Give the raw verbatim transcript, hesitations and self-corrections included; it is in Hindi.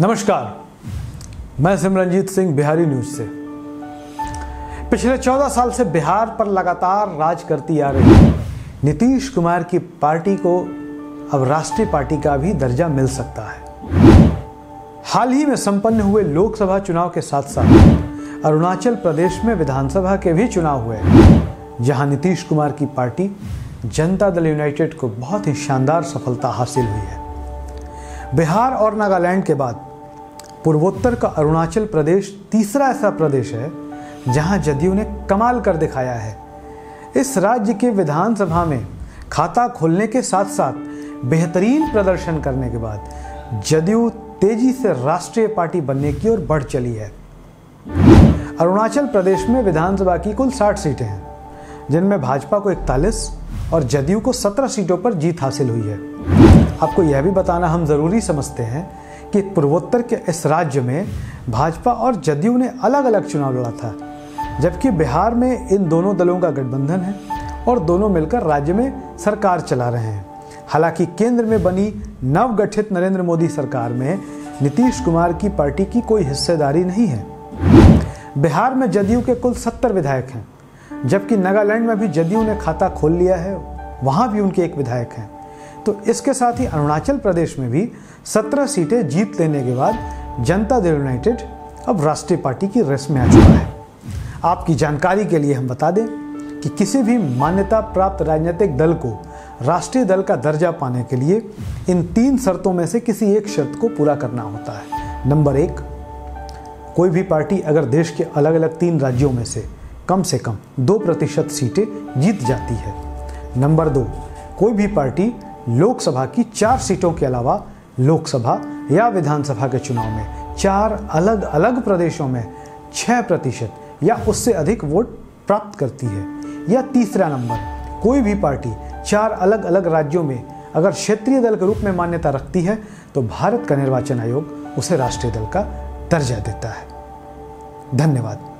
नमस्कार, मैं सिमरनजीत सिंह बिहारी न्यूज से। पिछले चौदह साल से बिहार पर लगातार राज करती आ रही नीतीश कुमार की पार्टी को अब राष्ट्रीय पार्टी का भी दर्जा मिल सकता है। हाल ही में संपन्न हुए लोकसभा चुनाव के साथ साथ अरुणाचल प्रदेश में विधानसभा के भी चुनाव हुए, जहां नीतीश कुमार की पार्टी जनता दल यूनाइटेड को बहुत ही शानदार सफलता हासिल हुई है। बिहार और नागालैंड के बाद पूर्वोत्तर का अरुणाचल प्रदेश तीसरा ऐसा प्रदेश है जहां जदयू ने कमाल कर दिखाया है। इस राज्य के विधानसभा में खाता खोलने के साथ साथ बेहतरीन प्रदर्शन करने के बाद जदयू तेजी से राष्ट्रीय पार्टी बनने की ओर बढ़ चली है। अरुणाचल प्रदेश में विधानसभा की कुल साठ सीटें हैं, जिनमें भाजपा को इकतालीस और जदयू को सत्रह सीटों पर जीत हासिल हुई है। आपको यह भी बताना हम ज़रूरी समझते हैं कि पूर्वोत्तर के इस राज्य में भाजपा और जदयू ने अलग अलग चुनाव लड़ा था, जबकि बिहार में इन दोनों दलों का गठबंधन है और दोनों मिलकर राज्य में सरकार चला रहे हैं। हालांकि केंद्र में बनी नवगठित नरेंद्र मोदी सरकार में नीतीश कुमार की पार्टी की कोई हिस्सेदारी नहीं है। बिहार में जदयू के कुल सत्तर विधायक हैं, जबकि नागालैंड में भी जदयू ने खाता खोल लिया है, वहाँ भी उनके एक विधायक हैं। तो इसके साथ ही अरुणाचल प्रदेश में भी सत्रह सीटें जीत लेने के बाद जनता दल यूनाइटेड अब राष्ट्रीय पार्टी की रेस में आ चुका है। आपकी जानकारी के लिए हम बता दें कि किसी भी मान्यता प्राप्त राजनीतिक दल को राष्ट्रीय दल का दर्जा पाने के लिए इन तीन शर्तों में से किसी एक शर्त को पूरा करना होता है। नंबर एक, कोई भी पार्टी अगर देश के अलग अलग तीन राज्यों में से कम से कम दो प्रतिशत सीटें जीत जाती है। नंबर दो, कोई भी पार्टी लोकसभा की चार सीटों के अलावा लोकसभा या विधानसभा के चुनाव में चार अलग अलग प्रदेशों में छः प्रतिशत या उससे अधिक वोट प्राप्त करती है। या तीसरा नंबर, कोई भी पार्टी चार अलग अलग राज्यों में अगर क्षेत्रीय दल के रूप में मान्यता रखती है तो भारत का निर्वाचन आयोग उसे राष्ट्रीय दल का दर्जा देता है। धन्यवाद।